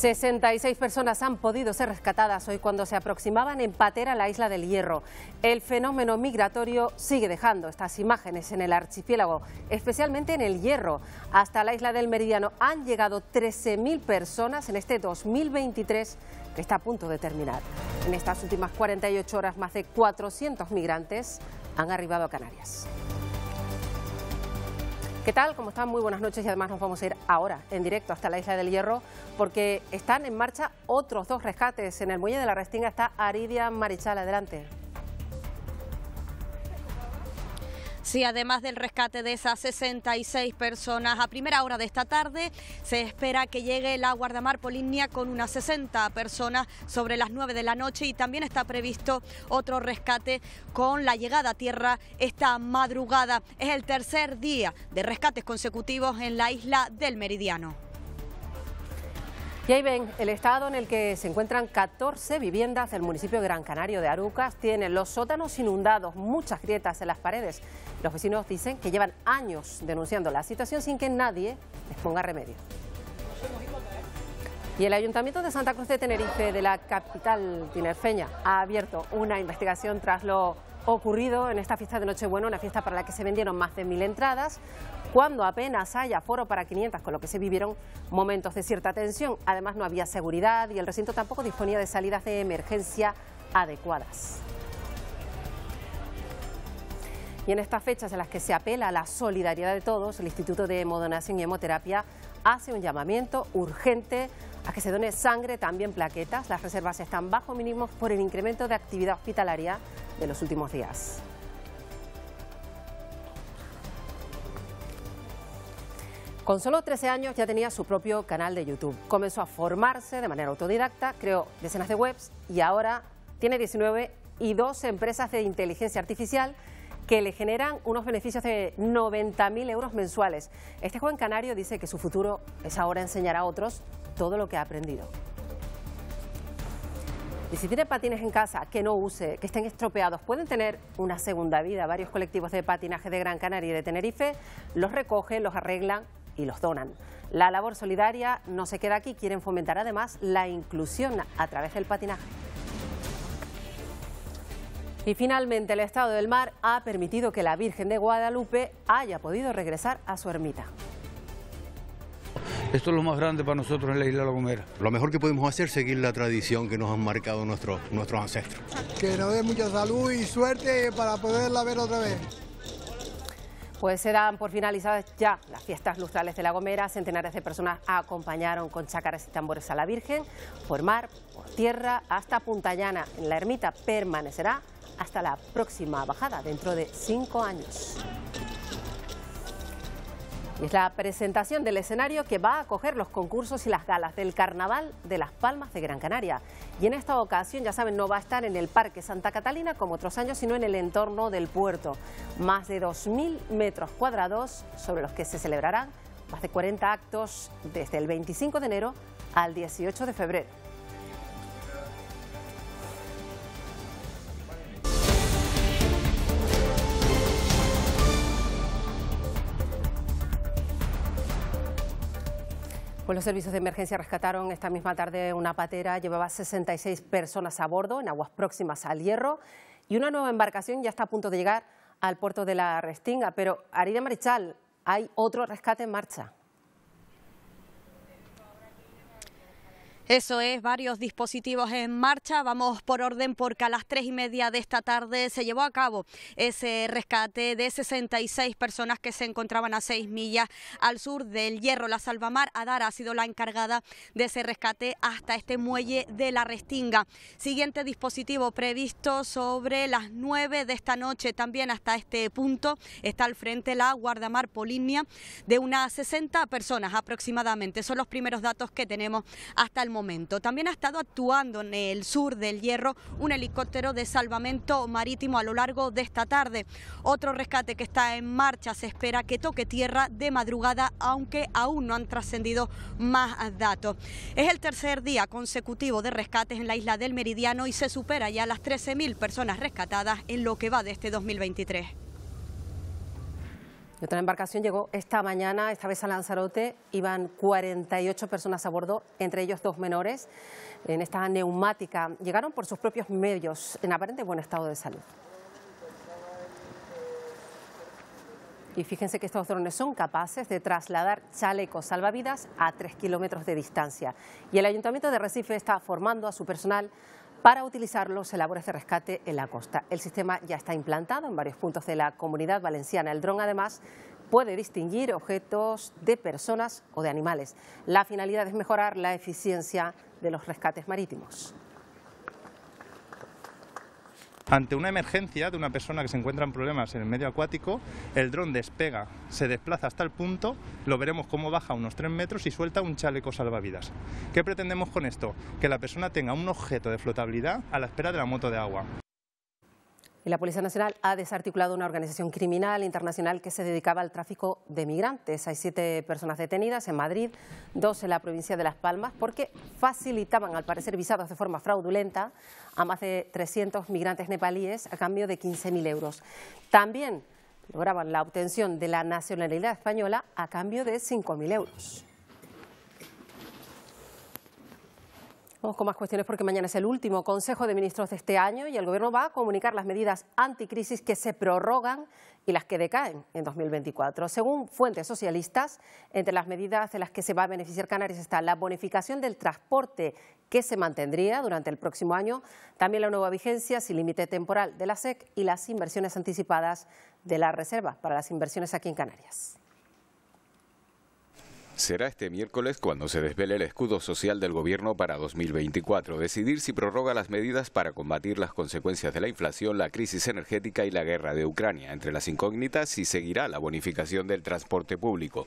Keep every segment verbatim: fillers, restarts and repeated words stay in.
sesenta y seis personas han podido ser rescatadas hoy cuando se aproximaban en patera a la isla del Hierro. El fenómeno migratorio sigue dejando estas imágenes en el archipiélago, especialmente en el Hierro. Hasta la isla del Meridiano han llegado trece mil personas en este dos mil veintitrés que está a punto de terminar. En estas últimas cuarenta y ocho horas, más de cuatrocientos migrantes han arribado a Canarias. ¿Qué tal? ¿Cómo están? Muy buenas noches, y además nos vamos a ir ahora en directo hasta la isla del Hierro porque están en marcha otros dos rescates. En el muelle de la Restinga está Aridia Marichal. Adelante. Sí, además del rescate de esas sesenta y seis personas, a primera hora de esta tarde se espera que llegue la Guardamar Polimnia con unas sesenta personas sobre las nueve de la noche, y también está previsto otro rescate con la llegada a tierra esta madrugada. Es el tercer día de rescates consecutivos en la isla del Meridiano. Y ahí ven el estado en el que se encuentran catorce viviendas del municipio Gran Canario de Arucas. Tienen los sótanos inundados, muchas grietas en las paredes. Los vecinos dicen que llevan años denunciando la situación sin que nadie les ponga remedio. Y el Ayuntamiento de Santa Cruz de Tenerife, de la capital tinerfeña, ha abierto una investigación tras lo ocurrido en esta fiesta de Nochebuena, una fiesta para la que se vendieron más de mil entradas, cuando apenas hay aforo para quinientas, con lo que se vivieron momentos de cierta tensión. Además, no había seguridad y el recinto tampoco disponía de salidas de emergencia adecuadas. Y en estas fechas en las que se apela a la solidaridad de todos, el Instituto de Hemodonación y Hemoterapia hace un llamamiento urgente a que se done sangre, también plaquetas. Las reservas están bajo mínimos por el incremento de actividad hospitalaria de los últimos días. Con solo trece años ya tenía su propio canal de YouTube. Comenzó a formarse de manera autodidacta, creó decenas de webs y ahora tiene diecinueve y dos empresas de inteligencia artificial que le generan unos beneficios de noventa mil euros mensuales. Este joven canario dice que su futuro es ahora enseñar a otros todo lo que ha aprendido. Y si tiene patines en casa que no use, que estén estropeados, pueden tener una segunda vida. Varios colectivos de patinaje de Gran Canaria y de Tenerife los recogen, los arreglan y los donan. La labor solidaria no se queda aquí, quieren fomentar además la inclusión a través del patinaje. Y finalmente, el estado del mar ha permitido que la Virgen de Guadalupe haya podido regresar a su ermita. Esto es lo más grande para nosotros en la isla de La Gomera. Lo mejor que podemos hacer es seguir la tradición que nos han marcado nuestros, nuestros ancestros. Que nos dé mucha salud y suerte para poderla ver otra vez. Pues se dan por finalizadas ya las fiestas lustrales de La Gomera. Centenares de personas acompañaron con chácaras y tambores a la Virgen por mar, por tierra, hasta Punta Llana. En la ermita permanecerá hasta la próxima bajada, dentro de cinco años. Y es la presentación del escenario que va a acoger los concursos y las galas del Carnaval de Las Palmas de Gran Canaria. Y en esta ocasión, ya saben, no va a estar en el Parque Santa Catalina como otros años, sino en el entorno del puerto. Más de dos mil metros cuadrados sobre los que se celebrarán más de cuarenta actos desde el veinticinco de enero al dieciocho de febrero. Pues los servicios de emergencia rescataron esta misma tarde una patera, llevaba sesenta y seis personas a bordo en aguas próximas al Hierro, y una nueva embarcación ya está a punto de llegar al puerto de la Restinga. Pero, Aridia Marichal, hay otro rescate en marcha. Eso es, varios dispositivos en marcha. Vamos por orden, porque a las tres y media de esta tarde se llevó a cabo ese rescate de sesenta y seis personas que se encontraban a seis millas al sur del Hierro. La Salvamar Adara ha sido la encargada de ese rescate hasta este muelle de la Restinga. Siguiente dispositivo previsto sobre las nueve de esta noche. También hasta este punto está al frente la Guardamar Polimnia de unas sesenta personas aproximadamente. Son los primeros datos que tenemos hasta el momento. Momento. También ha estado actuando en el sur del Hierro un helicóptero de salvamento marítimo a lo largo de esta tarde. Otro rescate que está en marcha se espera que toque tierra de madrugada, aunque aún no han trascendido más datos. Es el tercer día consecutivo de rescates en la isla del Meridiano y se supera ya las trece mil personas rescatadas en lo que va de este dos mil veintitrés. Y otra embarcación llegó esta mañana, esta vez a Lanzarote. Iban cuarenta y ocho personas a bordo, entre ellos dos menores, en esta neumática. Llegaron por sus propios medios, en aparente buen estado de salud. Y fíjense que estos drones son capaces de trasladar chalecos salvavidas a tres kilómetros de distancia. Y el Ayuntamiento de Recife está formando a su personal para utilizarlos en labores de rescate en la costa. El sistema ya está implantado en varios puntos de la comunidad valenciana. El dron, además, puede distinguir objetos de personas o de animales. La finalidad es mejorar la eficiencia de los rescates marítimos. Ante una emergencia de una persona que se encuentra en problemas en el medio acuático, el dron despega, se desplaza hasta el punto, lo veremos cómo baja unos tres metros y suelta un chaleco salvavidas. ¿Qué pretendemos con esto? Que la persona tenga un objeto de flotabilidad a la espera de la moto de agua. La Policía Nacional ha desarticulado una organización criminal internacional que se dedicaba al tráfico de migrantes. Hay siete personas detenidas en Madrid, dos en la provincia de Las Palmas, porque facilitaban, al parecer, visados de forma fraudulenta a más de trescientos migrantes nepalíes a cambio de quince mil euros. También lograban la obtención de la nacionalidad española a cambio de cinco mil euros. Vamos con más cuestiones porque mañana es el último Consejo de Ministros de este año y el Gobierno va a comunicar las medidas anticrisis que se prorrogan y las que decaen en dos mil veinticuatro. Según fuentes socialistas, entre las medidas de las que se va a beneficiar Canarias está la bonificación del transporte que se mantendría durante el próximo año, también la nueva vigencia sin límite temporal de la S E C y las inversiones anticipadas de la Reserva para las inversiones aquí en Canarias. Será este miércoles cuando se desvele el escudo social del Gobierno para dos mil veinticuatro, decidir si prorroga las medidas para combatir las consecuencias de la inflación, la crisis energética y la guerra de Ucrania. Entre las incógnitas, si seguirá la bonificación del transporte público.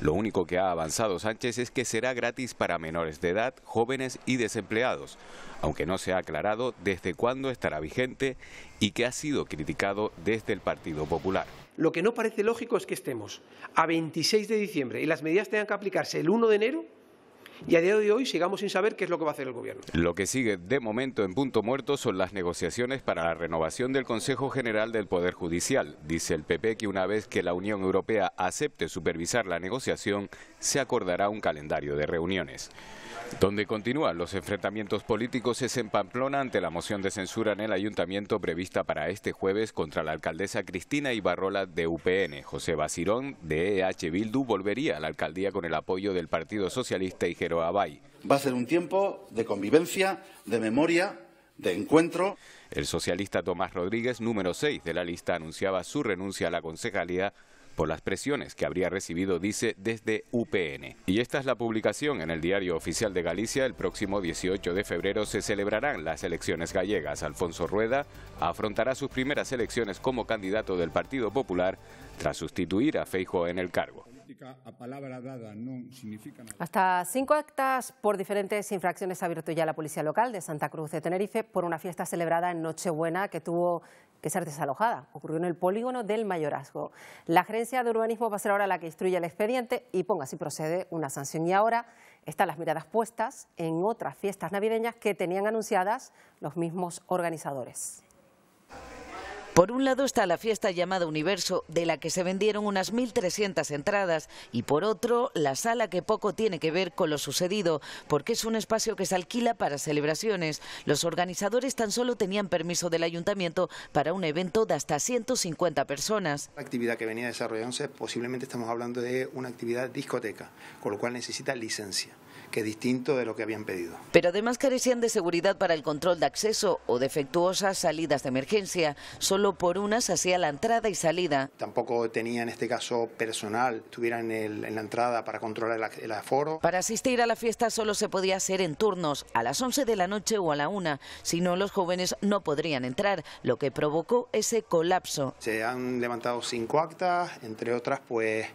Lo único que ha avanzado Sánchez es que será gratis para menores de edad, jóvenes y desempleados, aunque no se ha aclarado desde cuándo estará vigente y que ha sido criticado desde el Partido Popular. Lo que no parece lógico es que estemos a veintiséis de diciembre y las medidas tengan que aplicarse el uno de enero y a día de hoy sigamos sin saber qué es lo que va a hacer el Gobierno. Lo que sigue de momento en punto muerto son las negociaciones para la renovación del Consejo General del Poder Judicial. Dice el P P que una vez que la Unión Europea acepte supervisar la negociación, se acordará un calendario de reuniones. Donde continúan los enfrentamientos políticos es en Pamplona ante la moción de censura en el ayuntamiento prevista para este jueves contra la alcaldesa Cristina Ibarrola de U P N. José Basirón de E H Bildu volvería a la alcaldía con el apoyo del Partido Socialista y Geroa Bai. Va a ser un tiempo de convivencia, de memoria, de encuentro. El socialista Tomás Rodríguez, número seis de la lista, anunciaba su renuncia a la concejalía por las presiones que habría recibido, dice, desde U P N. Y esta es la publicación en el Diario Oficial de Galicia. El próximo dieciocho de febrero se celebrarán las elecciones gallegas. Alfonso Rueda afrontará sus primeras elecciones como candidato del Partido Popular tras sustituir a Feijo en el cargo. Hasta cinco actas por diferentes infracciones ha abierto ya la policía local de Santa Cruz de Tenerife por una fiesta celebrada en Nochebuena que tuvo que ser desalojada. Ocurrió en el polígono del Mayorazgo. La Gerencia de Urbanismo va a ser ahora la que instruya el expediente y ponga, si procede, una sanción. Y ahora están las miradas puestas en otras fiestas navideñas que tenían anunciadas los mismos organizadores. Por un lado está la fiesta llamada Universo, de la que se vendieron unas mil trescientas entradas, y por otro, la sala, que poco tiene que ver con lo sucedido, porque es un espacio que se alquila para celebraciones. Los organizadores tan solo tenían permiso del ayuntamiento para un evento de hasta ciento cincuenta personas. La actividad que venía desarrollándose, posiblemente estamos hablando de una actividad discoteca, con lo cual necesita licencia, que es distinto de lo que habían pedido. Pero además carecían de seguridad para el control de acceso o defectuosas salidas de emergencia. Solo por unas hacía la entrada y salida. Tampoco tenía, en este caso, personal, estuvieran en, en la entrada para controlar el, el aforo. Para asistir a la fiesta solo se podía hacer en turnos, a las once de la noche o a la una. Si no, los jóvenes no podrían entrar, lo que provocó ese colapso. Se han levantado cinco actas, entre otras, pues...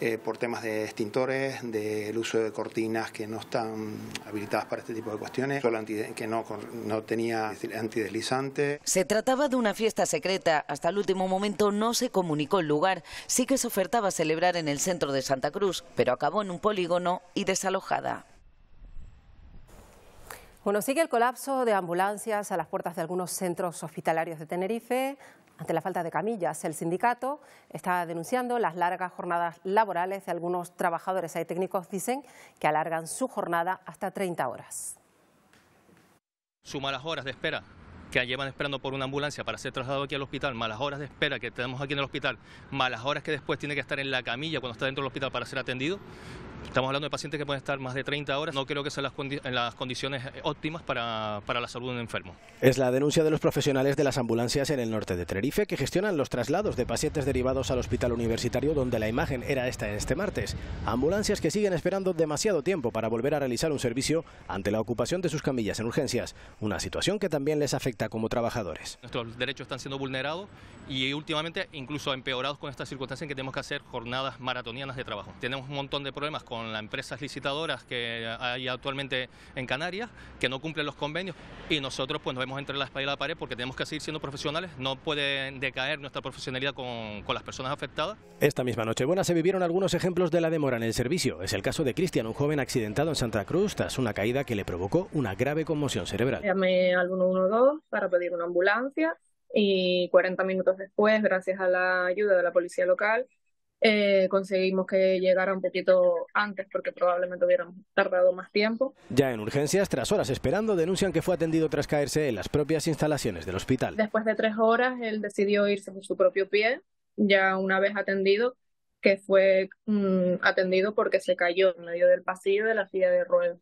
Eh, por temas de extintores, del uso de cortinas que no están habilitadas para este tipo de cuestiones, solo anti, que no, no tenía antideslizante. Se trataba de una fiesta secreta, hasta el último momento no se comunicó el lugar, sí que se ofertaba celebrar en el centro de Santa Cruz, pero acabó en un polígono y desalojada. Bueno, sigue el colapso de ambulancias a las puertas de algunos centros hospitalarios de Tenerife. Ante la falta de camillas, el sindicato está denunciando las largas jornadas laborales de algunos trabajadores. Hay técnicos, dicen, que alargan su jornada hasta treinta horas. Suma las horas de espera que llevan esperando por una ambulancia para ser trasladado aquí al hospital, malas horas de espera que tenemos aquí en el hospital, malas horas que después tiene que estar en la camilla cuando está dentro del hospital para ser atendido. Estamos hablando de pacientes que pueden estar más de treinta horas. No creo que sean las, condi en las condiciones óptimas para, para la salud de un enfermo. Es la denuncia de los profesionales de las ambulancias en el norte de Tenerife, que gestionan los traslados de pacientes derivados al hospital universitario, donde la imagen era esta este martes. Ambulancias que siguen esperando demasiado tiempo para volver a realizar un servicio ante la ocupación de sus camillas en urgencias, una situación que también les afecta como trabajadores. Nuestros derechos están siendo vulnerados y últimamente incluso empeorados con esta circunstancia en que tenemos que hacer jornadas maratonianas de trabajo. Tenemos un montón de problemas con con las empresas licitadoras que hay actualmente en Canarias, que no cumplen los convenios, y nosotros pues nos vemos entre la espalda y la pared porque tenemos que seguir siendo profesionales. No puede decaer nuestra profesionalidad con, con las personas afectadas. Esta misma Nochebuena se vivieron algunos ejemplos de la demora en el servicio. Es el caso de Cristian, un joven accidentado en Santa Cruz tras una caída que le provocó una grave conmoción cerebral. Llamé al uno uno dos para pedir una ambulancia y cuarenta minutos después, gracias a la ayuda de la policía local, Eh, conseguimos que llegara un poquito antes porque probablemente hubiéramos tardado más tiempo. Ya en urgencias, tras horas esperando, denuncian que fue atendido tras caerse en las propias instalaciones del hospital. Después de tres horas, él decidió irse por su propio pie, ya una vez atendido, que fue mmm, atendido porque se cayó en medio del pasillo de la silla de ruedas.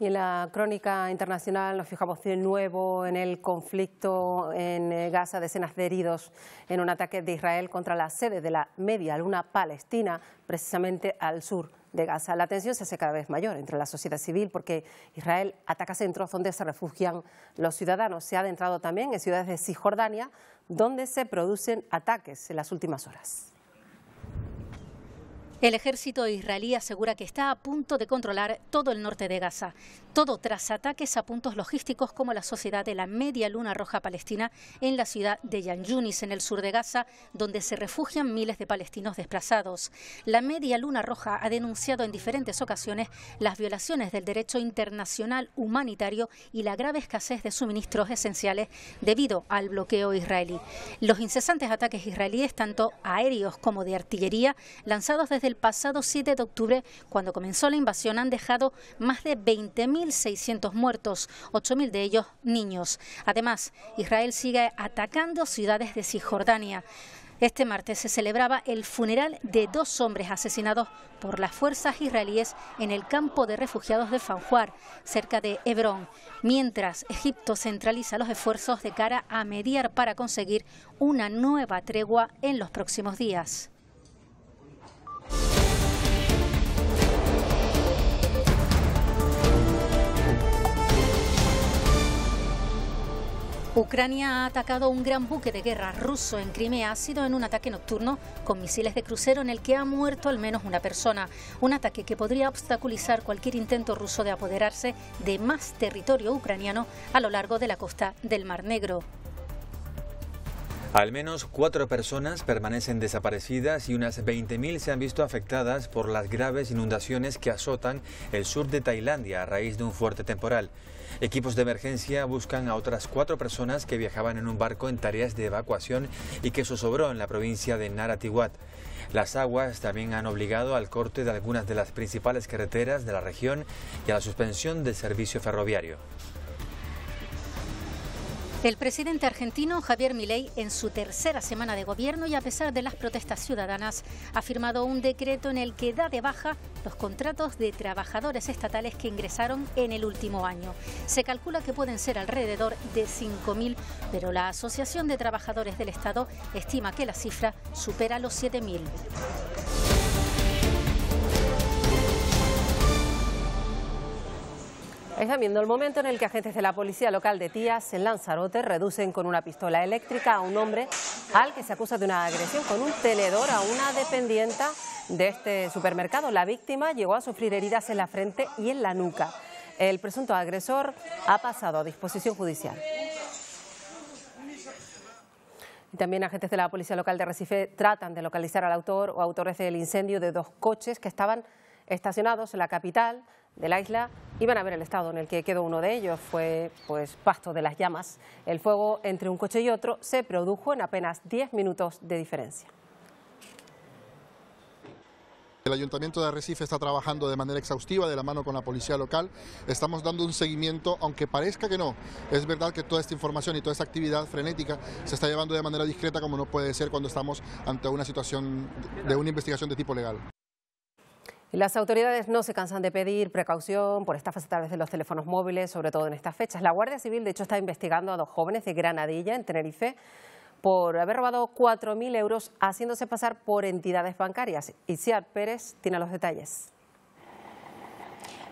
Y en la crónica internacional nos fijamos de nuevo en el conflicto en Gaza, decenas de heridos en un ataque de Israel contra la sede de la Media Luna Palestina, precisamente al sur de Gaza. La tensión se hace cada vez mayor entre la sociedad civil porque Israel ataca centros donde se refugian los ciudadanos. Se ha adentrado también en ciudades de Cisjordania donde se producen ataques en las últimas horas. El ejército israelí asegura que está a punto de controlar todo el norte de Gaza, todo tras ataques a puntos logísticos como la Sociedad de la Media Luna Roja Palestina en la ciudad de Yan Yunis, en el sur de Gaza, donde se refugian miles de palestinos desplazados. La Media Luna Roja ha denunciado en diferentes ocasiones las violaciones del derecho internacional humanitario y la grave escasez de suministros esenciales debido al bloqueo israelí. Los incesantes ataques israelíes, tanto aéreos como de artillería, lanzados desde el El pasado siete de octubre, cuando comenzó la invasión, han dejado más de veinte mil seiscientos muertos, ocho mil de ellos niños. Además, Israel sigue atacando ciudades de Cisjordania. Este martes se celebraba el funeral de dos hombres asesinados por las fuerzas israelíes en el campo de refugiados de Fanjuar, cerca de Hebrón, mientras Egipto centraliza los esfuerzos de cara a mediar para conseguir una nueva tregua en los próximos días. Ucrania ha atacado un gran buque de guerra ruso en Crimea. Ha sido en un ataque nocturno con misiles de crucero en el que ha muerto al menos una persona. Un ataque que podría obstaculizar cualquier intento ruso de apoderarse de más territorio ucraniano a lo largo de la costa del Mar Negro. Al menos cuatro personas permanecen desaparecidas y unas veinte mil se han visto afectadas por las graves inundaciones que azotan el sur de Tailandia a raíz de un fuerte temporal. Equipos de emergencia buscan a otras cuatro personas que viajaban en un barco en tareas de evacuación y que zozobró en la provincia de Narathiwat. Las aguas también han obligado al corte de algunas de las principales carreteras de la región y a la suspensión del servicio ferroviario. El presidente argentino Javier Milei, en su tercera semana de gobierno y a pesar de las protestas ciudadanas, ha firmado un decreto en el que da de baja los contratos de trabajadores estatales que ingresaron en el último año. Se calcula que pueden ser alrededor de cinco mil, pero la Asociación de Trabajadores del Estado estima que la cifra supera los siete mil. Están viendo el momento en el que agentes de la policía local de Tías, en Lanzarote, reducen con una pistola eléctrica a un hombre al que se acusa de una agresión con un tenedor a una dependienta de este supermercado. La víctima llegó a sufrir heridas en la frente y en la nuca. El presunto agresor ha pasado a disposición judicial. Y también agentes de la policía local de Recife tratan de localizar al autor o autores del incendio de dos coches que estaban estacionados en la capital de la isla iban a ver el estado en el que quedó uno de ellos. Fue pues pasto de las llamas. El fuego entre un coche y otro se produjo en apenas diez minutos de diferencia. El Ayuntamiento de Arrecife está trabajando de manera exhaustiva, de la mano con la policía local. Estamos dando un seguimiento, aunque parezca que no. Es verdad que toda esta información y toda esta actividad frenética se está llevando de manera discreta, como no puede ser cuando estamos ante una situación de una investigación de tipo legal. Las autoridades no se cansan de pedir precaución por estafas a través de los teléfonos móviles, sobre todo en estas fechas. La Guardia Civil, de hecho, está investigando a dos jóvenes de Granadilla, en Tenerife, por haber robado cuatro mil euros haciéndose pasar por entidades bancarias. Isiar Pérez tiene los detalles.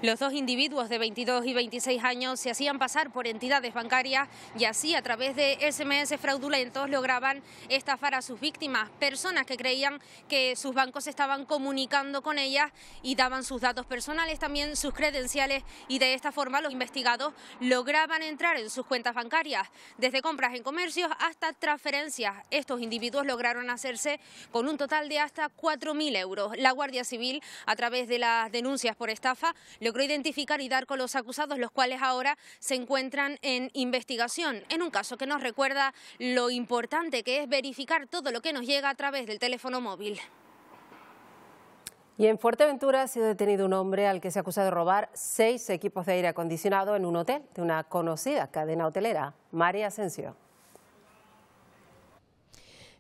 Los dos individuos de veintidós y veintiséis años se hacían pasar por entidades bancarias y así, a través de S M S fraudulentos, lograban estafar a sus víctimas, personas que creían que sus bancos estaban comunicando con ellas y daban sus datos personales, también sus credenciales, y de esta forma los investigados lograban entrar en sus cuentas bancarias. Desde compras en comercios hasta transferencias, estos individuos lograron hacerse con un total de hasta cuatro mil euros. La Guardia Civil, a través de las denuncias por estafa, logró identificar y dar con los acusados, los cuales ahora se encuentran en investigación, en un caso que nos recuerda lo importante que es verificar todo lo que nos llega a través del teléfono móvil. Y en Fuerteventura ha sido detenido un hombre al que se acusa de robar seis equipos de aire acondicionado en un hotel de una conocida cadena hotelera. María Asensio.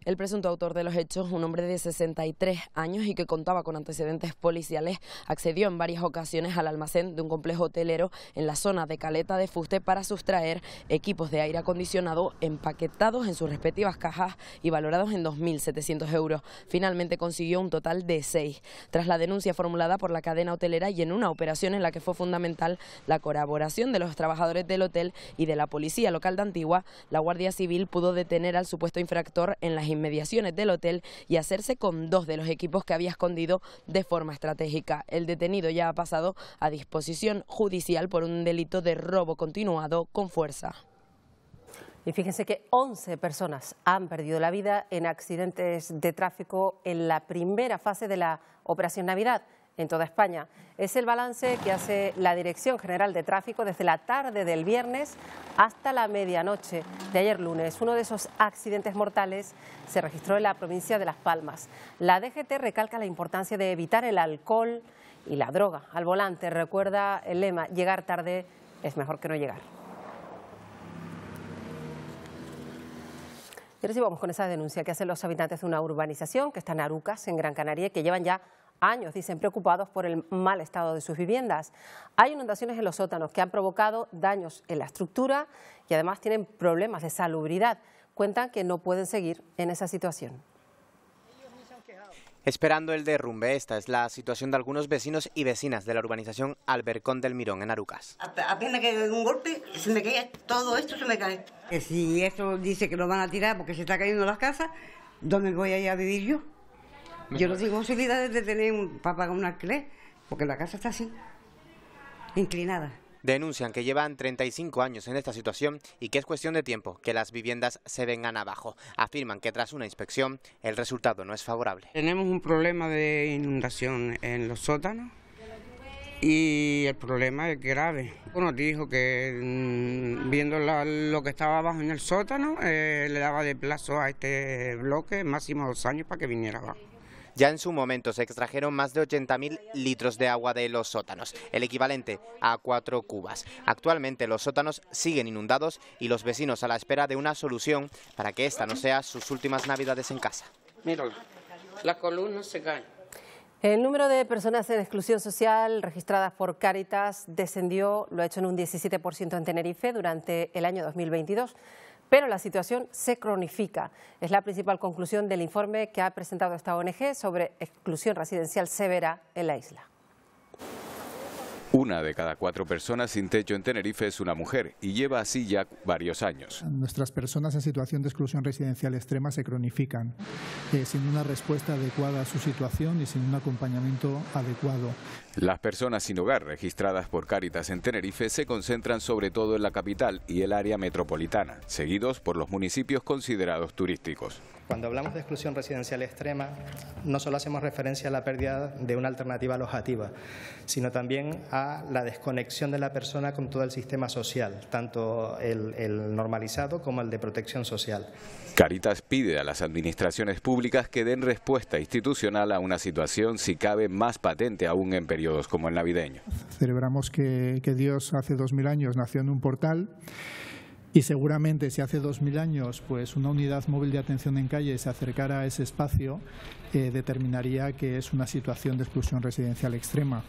El presunto autor de los hechos, un hombre de sesenta y tres años y que contaba con antecedentes policiales, accedió en varias ocasiones al almacén de un complejo hotelero en la zona de Caleta de Fuste para sustraer equipos de aire acondicionado empaquetados en sus respectivas cajas y valorados en dos mil setecientos euros. Finalmente consiguió un total de seis. Tras la denuncia formulada por la cadena hotelera y en una operación en la que fue fundamental la colaboración de los trabajadores del hotel y de la policía local de Antigua, la Guardia Civil pudo detener al supuesto infractor en las inmediaciones del hotel y hacerse con dos de los equipos que había escondido de forma estratégica. El detenido ya ha pasado a disposición judicial por un delito de robo continuado con fuerza. Y fíjense que once personas han perdido la vida en accidentes de tráfico en la primera fase de la Operación Navidad en toda España. Es el balance que hace la Dirección General de Tráfico desde la tarde del viernes hasta la medianoche de ayer lunes. Uno de esos accidentes mortales se registró en la provincia de Las Palmas. La D G T recalca la importancia de evitar el alcohol y la droga al volante. Recuerda el lema: llegar tarde es mejor que no llegar. Y ahora sí vamos con esa denuncia que hacen los habitantes de una urbanización que está en Arucas, en Gran Canaria, que llevan ya años, dicen, preocupados por el mal estado de sus viviendas. Hay inundaciones en los sótanos que han provocado daños en la estructura y además tienen problemas de salubridad. Cuentan que no pueden seguir en esa situación. Esperando el derrumbe, esta es la situación de algunos vecinos y vecinas de la urbanización Albercón del Mirón, en Arucas. Apenas que un golpe se me cae todo esto, se me cae. Si esto dice que lo van a tirar porque se está cayendo las casas, ¿dónde voy a ir a vivir yo? Yo no tengo posibilidades de tener un, para pagar un alquiler, porque la casa está así, inclinada. Denuncian que llevan treinta y cinco años en esta situación y que es cuestión de tiempo que las viviendas se vengan abajo. Afirman que tras una inspección el resultado no es favorable. Tenemos un problema de inundación en los sótanos y el problema es grave. Uno dijo que mmm, viendo la, lo que estaba abajo en el sótano, eh, le daba de plazo a este bloque máximo dos años para que viniera abajo. Ya en su momento se extrajeron más de ochenta mil litros de agua de los sótanos, el equivalente a cuatro cubas. Actualmente los sótanos siguen inundados y los vecinos a la espera de una solución para que esta no sea sus últimas navidades en casa. Míralo, las columnas se caen. El número de personas en exclusión social registradas por Cáritas descendió, lo ha hecho en un diecisiete por ciento en Tenerife durante el año dos mil veintidós. Pero la situación se cronifica. Es la principal conclusión del informe que ha presentado esta O N G sobre exclusión residencial severa en la isla. Una de cada cuatro personas sin techo en Tenerife es una mujer y lleva así ya varios años. Nuestras personas en situación de exclusión residencial extrema se cronifican eh, sin una respuesta adecuada a su situación y sin un acompañamiento adecuado. Las personas sin hogar registradas por Cáritas en Tenerife se concentran sobre todo en la capital y el área metropolitana, seguidos por los municipios considerados turísticos. Cuando hablamos de exclusión residencial extrema, no solo hacemos referencia a la pérdida de una alternativa alojativa, sino también a la desconexión de la persona con todo el sistema social, tanto el, el normalizado como el de protección social. Cáritas pide a las administraciones públicas que den respuesta institucional a una situación, si cabe, más patente aún en periodos como el navideño. Celebramos que, que Dios hace dos mil años nació en un portal. Y seguramente si hace dos mil años pues una unidad móvil de atención en calle se acercara a ese espacio, eh, determinaría que es una situación de exclusión residencial extrema.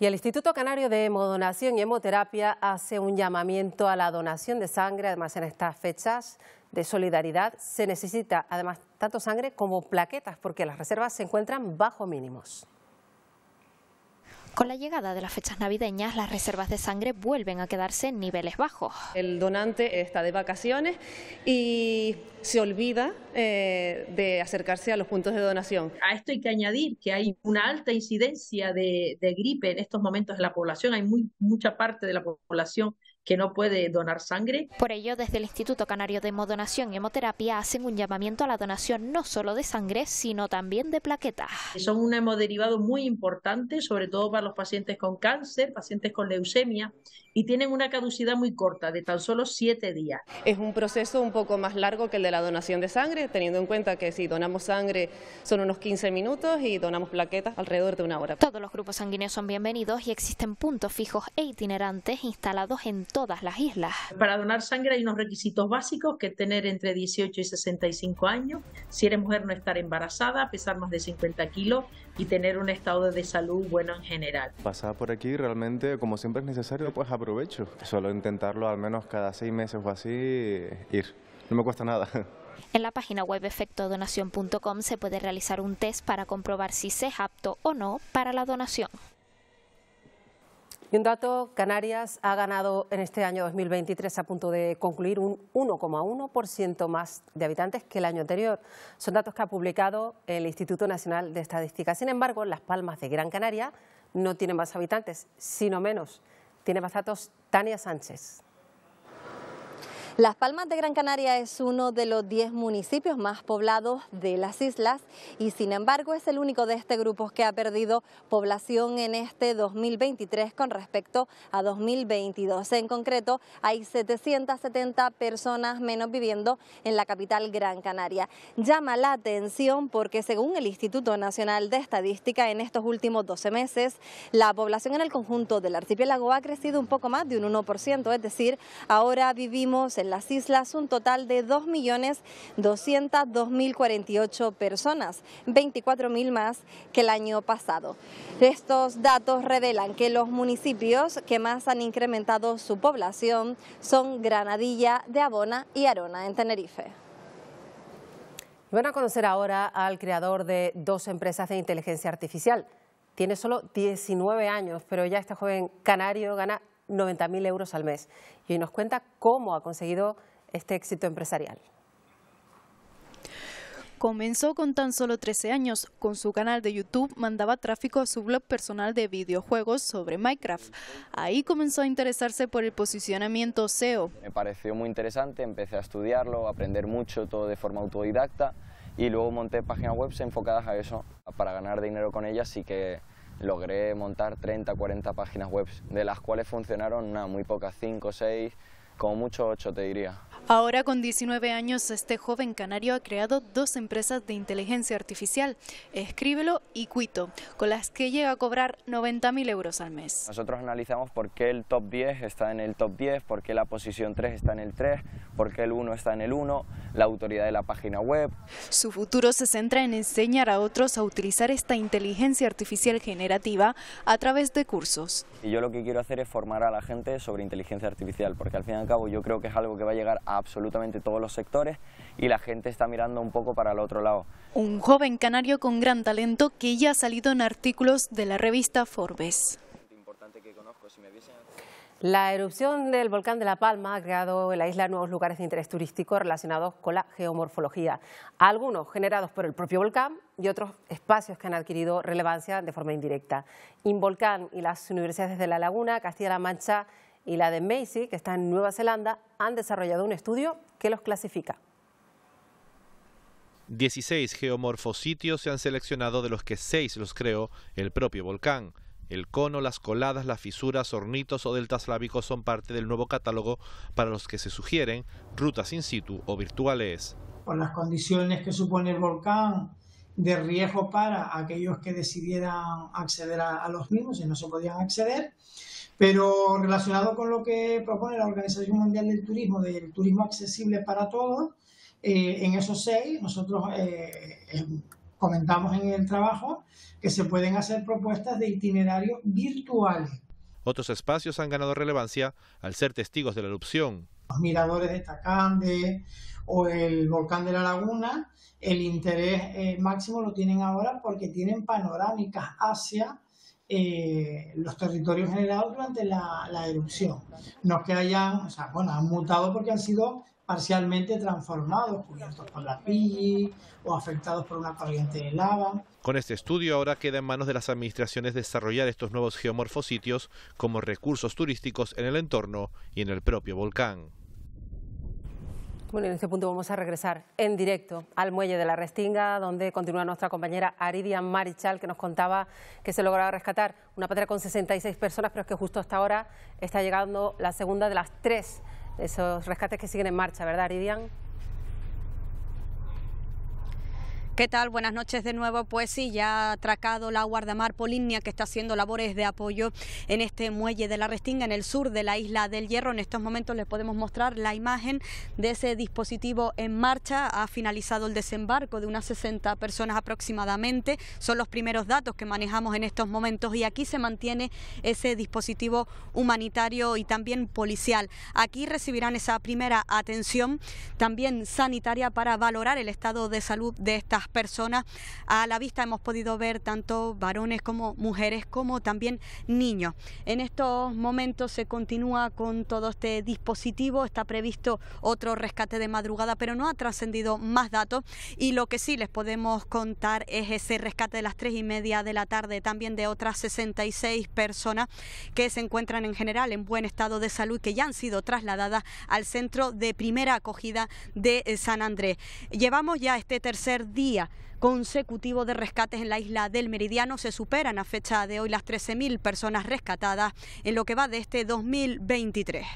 Y el Instituto Canario de Hemodonación y Hemoterapia hace un llamamiento a la donación de sangre, además en estas fechas de solidaridad. Se necesita además tanto sangre como plaquetas porque las reservas se encuentran bajo mínimos. Con la llegada de las fechas navideñas, las reservas de sangre vuelven a quedarse en niveles bajos. El donante está de vacaciones y se olvida eh, de acercarse a los puntos de donación. A esto hay que añadir que hay una alta incidencia de, de gripe en estos momentos en la población. Hay muy, mucha parte de la población que no puede donar sangre. Por ello, desde el Instituto Canario de Hemodonación y Hemoterapia hacen un llamamiento a la donación no solo de sangre, sino también de plaquetas. Son un hemoderivado muy importante, sobre todo para los pacientes con cáncer, pacientes con leucemia, y tienen una caducidad muy corta, de tan solo siete días. Es un proceso un poco más largo que el de la donación de sangre, teniendo en cuenta que si donamos sangre son unos quince minutos y donamos plaquetas alrededor de una hora. Todos los grupos sanguíneos son bienvenidos y existen puntos fijos e itinerantes instalados en todas las islas. Para donar sangre hay unos requisitos básicos, que tener entre dieciocho y sesenta y cinco años, si eres mujer no estar embarazada, pesar más de cincuenta kilos y tener un estado de salud bueno en general. Pasar por aquí realmente, como siempre es necesario, pues aprovecho. Solo intentarlo al menos cada seis meses o así ir, no me cuesta nada. En la página web efecto donación punto com se puede realizar un test para comprobar si se es apto o no para la donación. Y un dato, Canarias ha ganado en este año dos mil veintitrés, a punto de concluir, un uno coma uno por ciento más de habitantes que el año anterior. Son datos que ha publicado el Instituto Nacional de Estadística. Sin embargo, Las Palmas de Gran Canaria no tiene más habitantes, sino menos. Tiene más datos Tania Sánchez. Las Palmas de Gran Canaria es uno de los diez municipios más poblados de las islas y sin embargo es el único de este grupo que ha perdido población en este dos mil veintitrés con respecto a dos mil veintidós. En concreto hay setecientas setenta personas menos viviendo en la capital Gran Canaria. Llama la atención porque según el Instituto Nacional de Estadística en estos últimos doce meses la población en el conjunto del archipiélago ha crecido un poco más de un uno por ciento, es decir, ahora vivimos en las islas un total de dos millones doscientas dos mil cuarenta y ocho personas, veinticuatro mil más que el año pasado. Estos datos revelan que los municipios que más han incrementado su población son Granadilla, de Abona y Arona en Tenerife. Van a conocer ahora al creador de dos empresas de inteligencia artificial. Tiene solo diecinueve años, pero ya este joven canario gana noventa mil euros al mes y nos cuenta cómo ha conseguido este éxito empresarial. Comenzó con tan solo trece años. Con su canal de YouTube mandaba tráfico a su blog personal de videojuegos sobre Minecraft. Ahí comenzó a interesarse por el posicionamiento S E O. Me pareció muy interesante, empecé a estudiarlo, a aprender mucho, todo de forma autodidacta, y luego monté páginas web enfocadas a eso. Para ganar dinero con ellas sí que logré montar treinta, cuarenta páginas web, de las cuales funcionaron nada, muy pocas, cinco, seis, como mucho ocho te diría. Ahora con diecinueve años este joven canario ha creado dos empresas de inteligencia artificial, Escríbelo y Cuito, con las que llega a cobrar noventa mil euros al mes. Nosotros analizamos por qué el top diez está en el top diez, por qué la posición tres está en el tres, por qué el uno está en el uno, la autoridad de la página web. Su futuro se centra en enseñar a otros a utilizar esta inteligencia artificial generativa a través de cursos. Y yo lo que quiero hacer es formar a la gente sobre inteligencia artificial, porque al fin y al cabo yo creo que es algo que va a llegar a absolutamente todos los sectores y la gente está mirando un poco para el otro lado. Un joven canario con gran talento que ya ha salido en artículos de la revista Forbes. La erupción del volcán de La Palma ha creado en la isla nuevos lugares de interés turístico relacionados con la geomorfología, algunos generados por el propio volcán y otros espacios que han adquirido relevancia de forma indirecta. Involcán y las universidades de La Laguna, Castilla-La Mancha y la de Macy, que está en Nueva Zelanda, han desarrollado un estudio que los clasifica. dieciséis geomorfositios se han seleccionado, de los que seis los creó el propio volcán. El cono, las coladas, las fisuras, hornitos o deltas lábicos son parte del nuevo catálogo para los que se sugieren rutas in situ o virtuales. Por las condiciones que supone el volcán, de riesgo para aquellos que decidieran acceder a, a los mismos, si no se podían acceder, pero relacionado con lo que propone la Organización Mundial del Turismo, del turismo accesible para todos, eh, en esos seis nosotros eh, eh, comentamos en el trabajo que se pueden hacer propuestas de itinerarios virtuales. Otros espacios han ganado relevancia al ser testigos de la erupción. Los miradores de Tacande o el volcán de la Laguna, el interés eh, máximo lo tienen ahora porque tienen panorámicas hacia eh, los territorios generados durante la, la erupción. No es que hayan, o sea, bueno, han mutado porque han sido parcialmente transformados, cubiertos por la pili o afectados por una corriente de lava. Con este estudio ahora queda en manos de las administraciones desarrollar estos nuevos geomorfositios como recursos turísticos en el entorno y en el propio volcán. Bueno, en este punto vamos a regresar en directo al muelle de la Restinga, donde continúa nuestra compañera Aridia Marichal, que nos contaba que se lograba rescatar una patera con sesenta y seis personas, pero es que justo hasta ahora está llegando la segunda de las tres. Esos rescates que siguen en marcha, ¿verdad, Aridian? ¿Qué tal? Buenas noches de nuevo. Pues sí, ya ha atracado la Guardamar Polimnia, que está haciendo labores de apoyo en este muelle de la Restinga, en el sur de la isla del Hierro. En estos momentos les podemos mostrar la imagen de ese dispositivo en marcha. Ha finalizado el desembarco de unas sesenta personas aproximadamente. Son los primeros datos que manejamos en estos momentos y aquí se mantiene ese dispositivo humanitario y también policial. Aquí recibirán esa primera atención también sanitaria para valorar el estado de salud de estas personas. A la vista hemos podido ver tanto varones como mujeres, como también niños. En estos momentos se continúa con todo este dispositivo. Está previsto otro rescate de madrugada, pero no ha trascendido más datos, y lo que sí les podemos contar es ese rescate de las tres y media de la tarde, también de otras sesenta y seis personas que se encuentran en general en buen estado de salud, que ya han sido trasladadas al centro de primera acogida de San Andrés. Llevamos ya este tercer día día consecutivo de rescates en la isla del Meridiano. Se superan a fecha de hoy las trece mil personas rescatadas en lo que va de este dos mil veintitrés.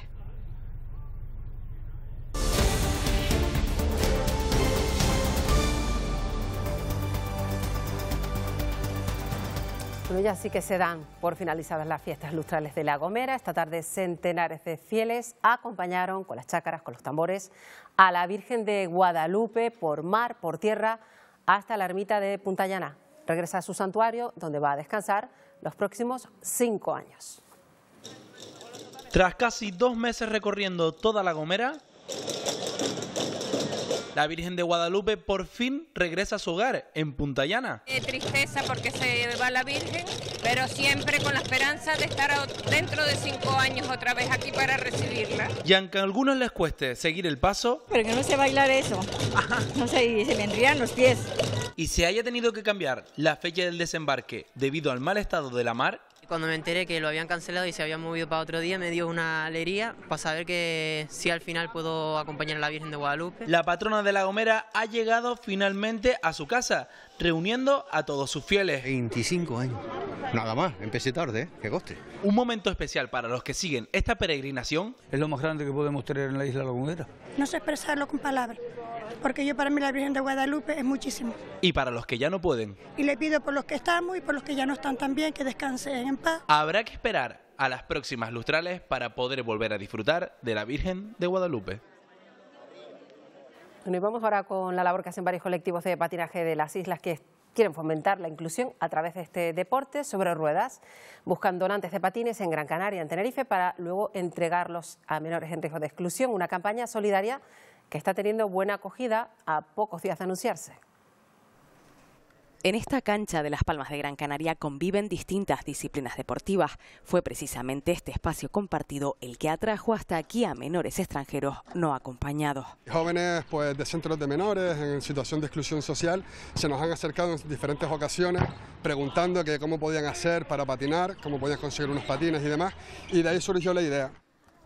Bueno, ya sí que se dan por finalizadas las fiestas lustrales de La Gomera. Esta tarde centenares de fieles acompañaron con las chácaras, con los tambores, a la Virgen de Guadalupe por mar, por tierra, hasta la ermita de Puntallaná. Regresa a su santuario, donde va a descansar los próximos cinco años. Tras casi dos meses recorriendo toda La Gomera, la Virgen de Guadalupe por fin regresa a su hogar, en Puntallaná. Eh, tristeza porque se va la Virgen, pero siempre con la esperanza de estar dentro de cinco años otra vez aquí para recibirla. Y aunque a algunos les cueste seguir el paso... Pero que no sé bailar eso, ajá, no sé, se me enrían los pies. Y se haya tenido que cambiar la fecha del desembarque debido al mal estado de la mar... Cuando me enteré que lo habían cancelado y se habían movido para otro día, me dio una alegría para saber que sí, al final puedo acompañar a la Virgen de Guadalupe. La patrona de La Gomera ha llegado finalmente a su casa, reuniendo a todos sus fieles. veinticinco años, nada más, empecé tarde, ¿eh? Que coste. Un momento especial para los que siguen esta peregrinación. Es lo más grande que podemos tener en la isla de La Gomera. No sé expresarlo con palabras, porque yo para mí la Virgen de Guadalupe es muchísimo. Y para los que ya no pueden. Y le pido por los que estamos y por los que ya no están tan bien, que descansen. Habrá que esperar a las próximas lustrales para poder volver a disfrutar de la Virgen de Guadalupe. Bueno, y vamos ahora con la labor que hacen varios colectivos de patinaje de las islas que quieren fomentar la inclusión a través de este deporte sobre ruedas. Buscan donantes de patines en Gran Canaria, en Tenerife, para luego entregarlos a menores en riesgo de exclusión. Una campaña solidaria que está teniendo buena acogida a pocos días de anunciarse. En esta cancha de Las Palmas de Gran Canaria conviven distintas disciplinas deportivas. Fue precisamente este espacio compartido el que atrajo hasta aquí a menores extranjeros no acompañados. Jóvenes pues, de centros de menores en situación de exclusión social se nos han acercado en diferentes ocasiones preguntando que cómo podían hacer para patinar, cómo podían conseguir unos patines y demás, y de ahí surgió la idea.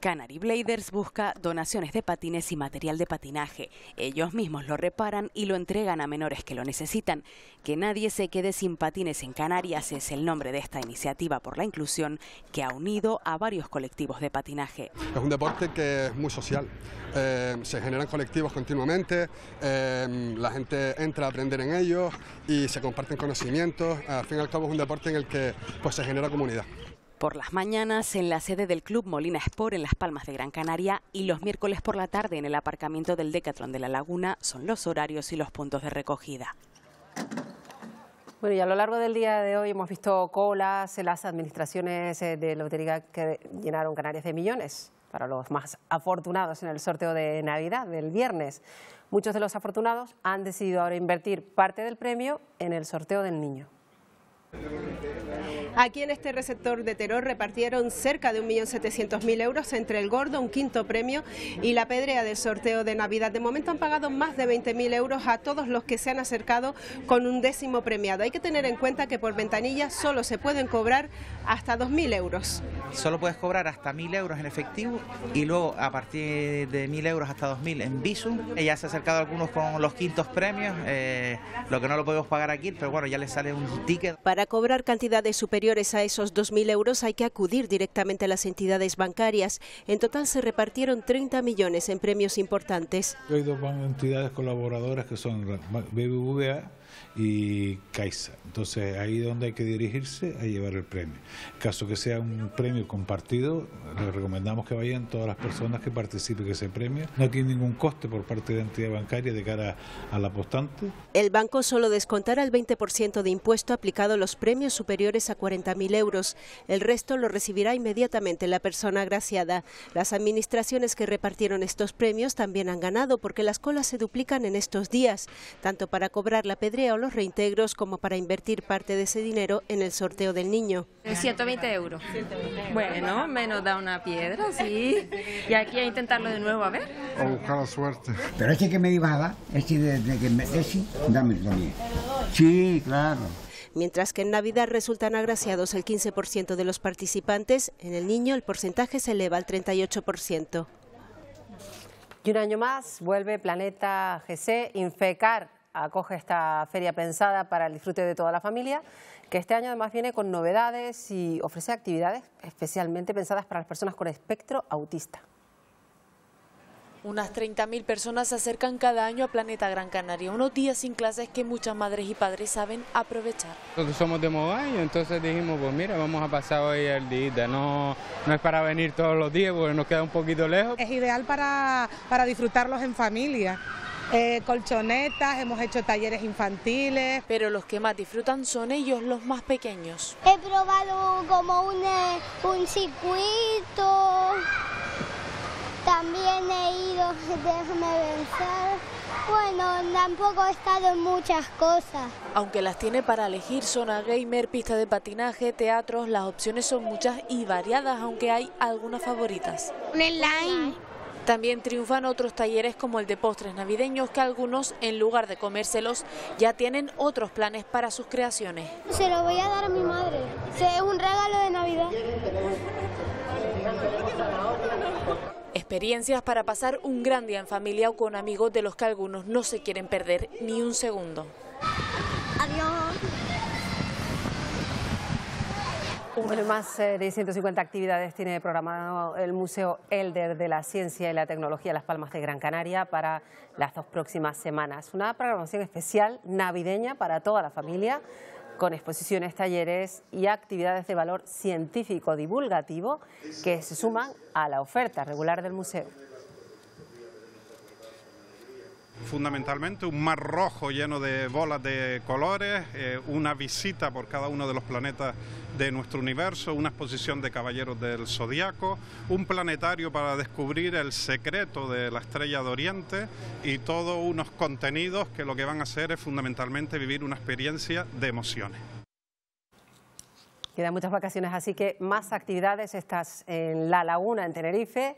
Canary Bladers busca donaciones de patines y material de patinaje. Ellos mismos lo reparan y lo entregan a menores que lo necesitan. Que nadie se quede sin patines en Canarias es el nombre de esta iniciativa por la inclusión que ha unido a varios colectivos de patinaje. Es un deporte que es muy social. Eh, se generan colectivos continuamente, eh, la gente entra a aprender en ellos y se comparten conocimientos. Al fin y al cabo es un deporte en el que pues, se genera comunidad. Por las mañanas en la sede del Club Molina Sport en Las Palmas de Gran Canaria y los miércoles por la tarde en el aparcamiento del Decathlon de La Laguna son los horarios y los puntos de recogida. Bueno, y a lo largo del día de hoy hemos visto colas en las administraciones de lotería que llenaron Canarias de millones para los más afortunados en el sorteo de Navidad del viernes. Muchos de los afortunados han decidido ahora invertir parte del premio en el sorteo del niño. Aquí en este receptor de Teror repartieron cerca de un millón setecientos mil euros entre el gordo, un quinto premio y la pedrea del sorteo de Navidad. De momento han pagado más de veinte mil euros a todos los que se han acercado con un décimo premiado. Hay que tener en cuenta que por ventanilla solo se pueden cobrar hasta dos mil euros. Solo puedes cobrar hasta mil euros en efectivo y luego a partir de mil euros hasta dos mil en Visum. Ya se ha acercado a algunos con los quintos premios, eh, lo que no lo podemos pagar aquí, pero bueno, ya les sale un ticket. Para cobrar cantidades superiores a esos dos mil euros hay que acudir directamente a las entidades bancarias. En total se repartieron treinta millones en premios importantes. Hay dos entidades colaboradoras que son B B V A y Caixa. Entonces ahí es donde hay que dirigirse a llevar el premio. En caso que sea un premio compartido, les recomendamos que vayan todas las personas que participen en ese premio. No tiene ningún coste por parte de la entidad bancaria de cara al apostante. El banco solo descontará el veinte por ciento de impuesto aplicado a los premios superiores a cuarenta mil euros. El resto lo recibirá inmediatamente la persona agraciada. Las administraciones que repartieron estos premios también han ganado porque las colas se duplican en estos días, tanto para cobrar la pedrea o los reintegros como para invertir parte de ese dinero en el sorteo del niño. ciento veinte euros. Bueno, menos da una piedra, sí. Y aquí a intentarlo de nuevo, a ver. A buscar la suerte. Pero este que me ibas a dar, este de que me decís, dame también. Sí, claro. Mientras que en Navidad resultan agraciados el quince por ciento de los participantes, en el niño el porcentaje se eleva al treinta y ocho por ciento. Y un año más vuelve Planeta G C. Infecar acoge esta feria pensada para el disfrute de toda la familia, que este año además viene con novedades y ofrece actividades especialmente pensadas para las personas con espectro autista. Unas treinta mil personas se acercan cada año a Planeta Gran Canaria, unos días sin clases que muchas madres y padres saben aprovechar. Nosotros somos de Mobaño, entonces dijimos, pues mira, vamos a pasar hoy el día, no, no es para venir todos los días porque nos queda un poquito lejos. Es ideal para, para disfrutarlos en familia. Eh, colchonetas, hemos hecho talleres infantiles. Pero los que más disfrutan son ellos, los más pequeños. He probado como un, un circuito, también he ido, déjame pensar, bueno, tampoco he estado en muchas cosas. Aunque las tiene para elegir, zona gamer, pista de patinaje, teatros, las opciones son muchas y variadas, aunque hay algunas favoritas. Online. También triunfan otros talleres como el de postres navideños, que algunos, en lugar de comérselos, ya tienen otros planes para sus creaciones. Se lo voy a dar a mi madre, es un regalo de Navidad. Experiencias para pasar un gran día en familia o con amigos de los que algunos no se quieren perder ni un segundo. Adiós. Bueno, más de ciento cincuenta actividades tiene programado el Museo Elder de la Ciencia y la Tecnología Las Palmas de Gran Canaria para las dos próximas semanas. Una programación especial navideña para toda la familia, con exposiciones, talleres y actividades de valor científico divulgativo que se suman a la oferta regular del museo. Fundamentalmente un mar rojo lleno de bolas de colores, eh, una visita por cada uno de los planetas de nuestro universo, una exposición de caballeros del zodiaco, un planetario para descubrir el secreto de la estrella de Oriente y todos unos contenidos que lo que van a hacer es fundamentalmente vivir una experiencia de emociones. Quedan muchas vacaciones, así que más actividades. Estás en La Laguna, en Tenerife.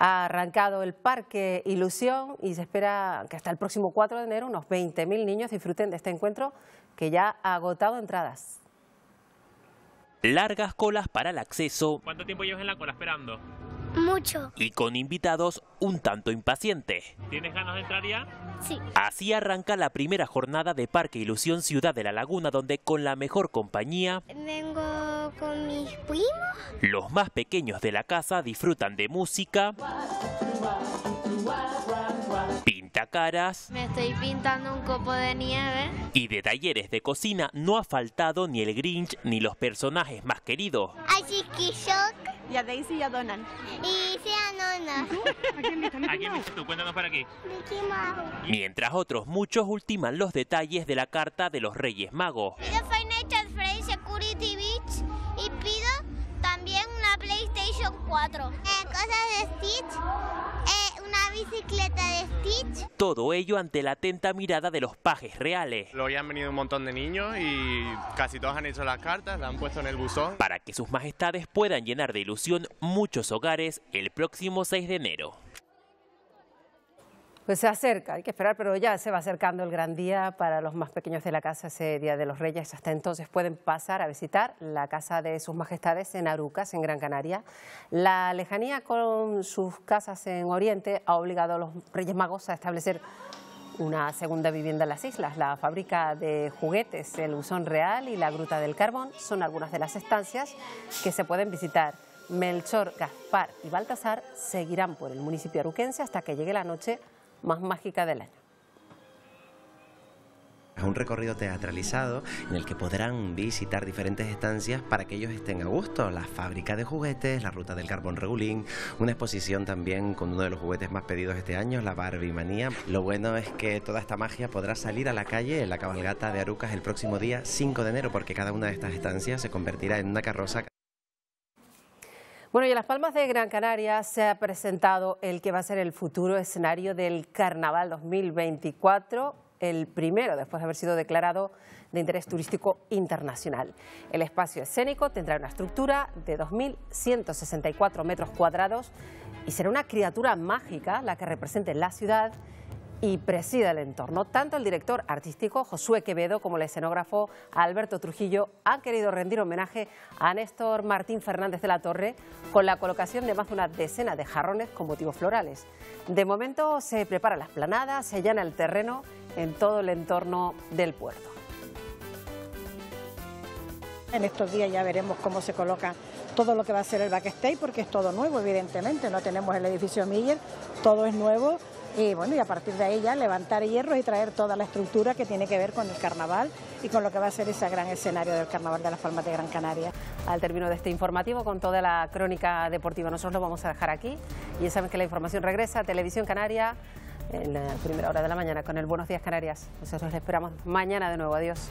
Ha arrancado el Parque Ilusión y se espera que hasta el próximo cuatro de enero unos veinte mil niños disfruten de este encuentro que ya ha agotado entradas. Largas colas para el acceso. ¿Cuánto tiempo llevas en la cola esperando? Mucho. Y con invitados un tanto impacientes. ¿Tienes ganas de entrar ya? Sí. Así arranca la primera jornada de Parque Ilusión Ciudad de la Laguna, donde con la mejor compañía... Vengo con mis primos. Los más pequeños de la casa disfrutan de música... Pintacaras. Me estoy pintando un copo de nieve. Y de talleres de cocina no ha faltado ni el Grinch ni los personajes más queridos. A Chiquishock. Y a Daisy y a Donald. Y sí a Nona. ¿A quién viste tú? Cuéntanos para aquí. Mickey Mouse. Mientras otros muchos ultiman los detalles de la carta de los Reyes Magos. Pido Five Nights at Freddy's Security Beach y pido también una PlayStation cuatro. Eh, cosas de Stitch. Eh, una bicicleta de Stitch. Todo ello ante la atenta mirada de los pajes reales. Hoy han venido un montón de niños y casi todos han hecho las cartas, las han puesto en el buzón. Para que sus majestades puedan llenar de ilusión muchos hogares el próximo seis de enero. Pues se acerca, hay que esperar, pero ya se va acercando el gran día para los más pequeños de la casa, ese Día de los Reyes. Hasta entonces pueden pasar a visitar la casa de sus majestades en Arucas, en Gran Canaria. La lejanía con sus casas en Oriente ha obligado a los Reyes Magos a establecer una segunda vivienda en las islas. La fábrica de juguetes, el Buzón Real y la Gruta del Carbón son algunas de las estancias que se pueden visitar. Melchor, Gaspar y Baltasar seguirán por el municipio aruquense hasta que llegue la noche más mágica del año. Es un recorrido teatralizado en el que podrán visitar diferentes estancias para que ellos estén a gusto. La fábrica de juguetes, la ruta del carbón regulín, una exposición también con uno de los juguetes más pedidos este año, la Barbie Manía. Lo bueno es que toda esta magia podrá salir a la calle en la cabalgata de Arucas el próximo día cinco de enero, porque cada una de estas estancias se convertirá en una carroza. Bueno, y en Las Palmas de Gran Canaria se ha presentado el que va a ser el futuro escenario del Carnaval dos mil veinticuatro, el primero después de haber sido declarado de interés turístico internacional. El espacio escénico tendrá una estructura de dos mil ciento sesenta y cuatro metros cuadrados y será una criatura mágica la que represente la ciudad y presida el entorno. Tanto el director artístico Josué Quevedo como el escenógrafo Alberto Trujillo han querido rendir homenaje a Néstor Martín Fernández de la Torre con la colocación de más de una decena de jarrones con motivos florales. De momento se prepara la explanada, se allana el terreno en todo el entorno del puerto. En estos días ya veremos cómo se coloca todo lo que va a ser el backstage, porque es todo nuevo, evidentemente, no tenemos el edificio Miller, todo es nuevo. Y bueno, y a partir de ahí ya levantar hierros y traer toda la estructura que tiene que ver con el carnaval y con lo que va a ser ese gran escenario del Carnaval de Las Palmas de Gran Canaria. Al término de este informativo con toda la crónica deportiva, nosotros lo vamos a dejar aquí. Y ya saben que la información regresa a Televisión Canaria en la primera hora de la mañana con el Buenos Días Canarias. Nosotros les esperamos mañana de nuevo. Adiós.